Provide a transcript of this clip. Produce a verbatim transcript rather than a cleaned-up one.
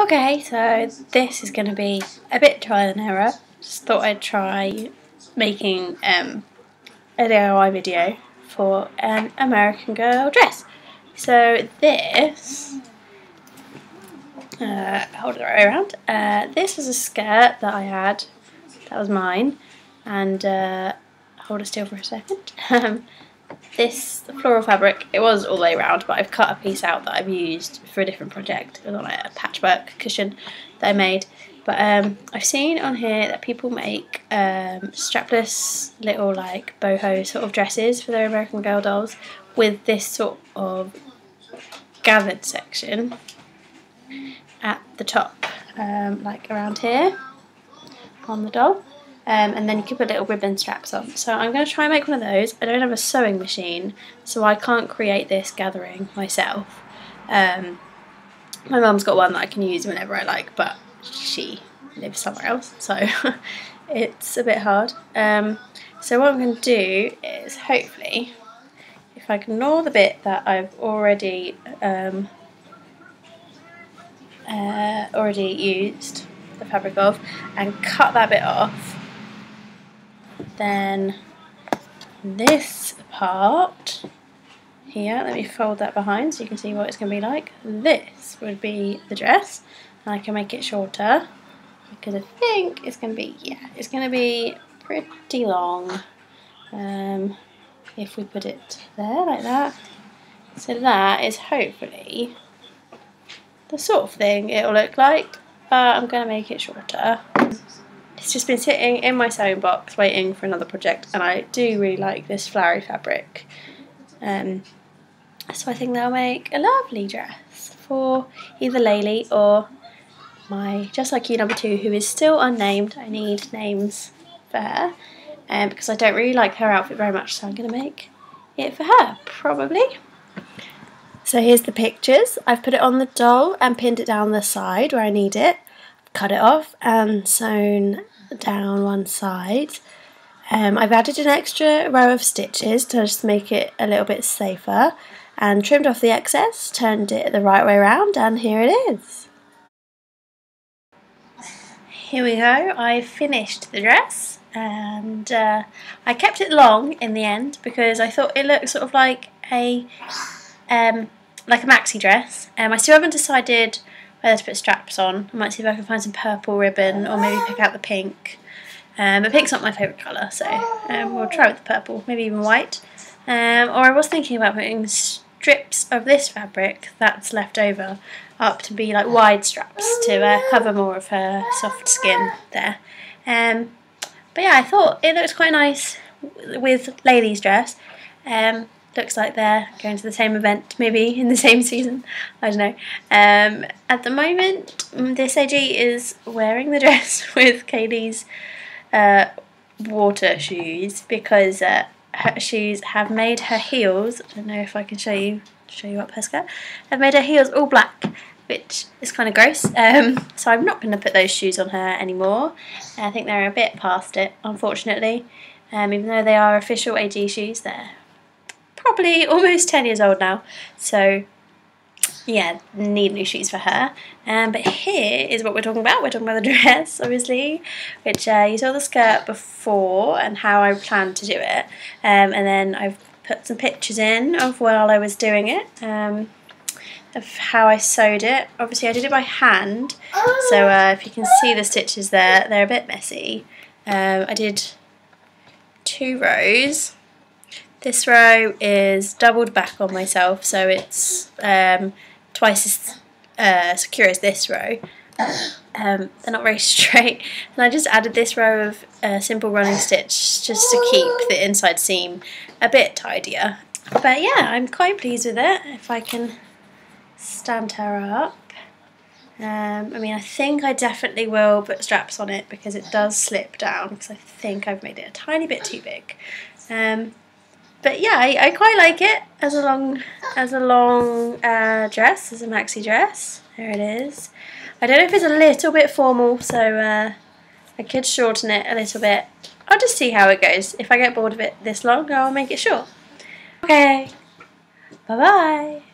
Okay, so this is going to be a bit trial and error. Just thought I'd try making um, a D I Y video for an American Girl dress. So this, uh, hold it right around, uh, this was a skirt that I had, that was mine, and uh, hold it still for a second. Um, this floral fabric, it was all the way around, but I've cut a piece out that I've used for a different project. It was on like a patchwork cushion that I made, but um, I've seen on here that people make um, strapless little like boho sort of dresses for their American Girl dolls with this sort of gathered section at the top, um, like around here on the doll. Um, and then you can put little ribbon straps on. So I'm going to try and make one of those. I don't have a sewing machine, so I can't create this gathering myself. Um, my mum's got one that I can use whenever I like, but she lives somewhere else, so it's a bit hard. Um, so what I'm going to do is, hopefully, if I ignore the bit that I've already um, uh, already used the fabric of and cut that bit off, then this part here, let me fold that behind so you can see what it's going to be like. This would be the dress, and I can make it shorter because I think it's going to be, yeah, it's going to be pretty long um, if we put it there like that. So that is hopefully the sort of thing it'll look like, but I'm going to make it shorter. It's just been sitting in my sewing box waiting for another project, and I do really like this flowery fabric. Um, so I think that'll make a lovely dress for either Laylee or my Just Like You number two, who is still unnamed. I need names for her um, because I don't really like her outfit very much, so I'm going to make it for her, probably. So here's the pictures. I've put it on the doll and pinned it down the side where I need it. Cut it off and sewn down one side. Um, I've added an extra row of stitches to just make it a little bit safer, and trimmed off the excess, turned it the right way around, and here it is. Here we go, I finished the dress, and uh, I kept it long in the end because I thought it looked sort of like a um, like a maxi dress. Um, I still haven't decided whether to put straps on. I might see if I can find some purple ribbon, or maybe pick out the pink. Um, but pink's not my favourite colour, so um, we'll try with the purple, maybe even white. Um, or I was thinking about putting strips of this fabric that's left over up to be like wide straps to uh, cover more of her soft skin there. Um, but yeah, I thought it looks quite nice with Laylee's dress. Um, Looks like they're going to the same event, maybe in the same season. I don't know. Um, at the moment, this A G is wearing the dress with Kaylee's uh, water shoes because uh, her shoes have made her heels. I don't know if I can show you show you up her skirt. Have made her heels all black, which is kind of gross. Um, so I'm not going to put those shoes on her anymore. I think they're a bit past it, unfortunately. Um, even though they are official A G shoes, they're probably almost ten years old now, so yeah, need new shoes for her. Um, but here is what we're talking about. We're talking about the dress, obviously, which uh, you saw the skirt before and how I planned to do it, um, and then I've put some pictures in of while I was doing it, um, of how I sewed it. Obviously I did it by hand, so uh, if you can see the stitches there, they're a bit messy. Um, I did two rows. This row is doubled back on myself, so it's um, twice as uh, secure as this row. Um, they're not very straight, and I just added this row of uh, simple running stitch just to keep the inside seam a bit tidier. But yeah, I'm quite pleased with it, if I can stand her up. Um, I mean, I think I definitely will put straps on it because it does slip down, because I think I've made it a tiny bit too big. Um, But yeah, I, I quite like it as a long, as a long uh, dress, as a maxi dress. There it is. I don't know if it's a little bit formal, so uh, I could shorten it a little bit. I'll just see how it goes. If I get bored of it this long, I'll make it short. Okay, bye-bye.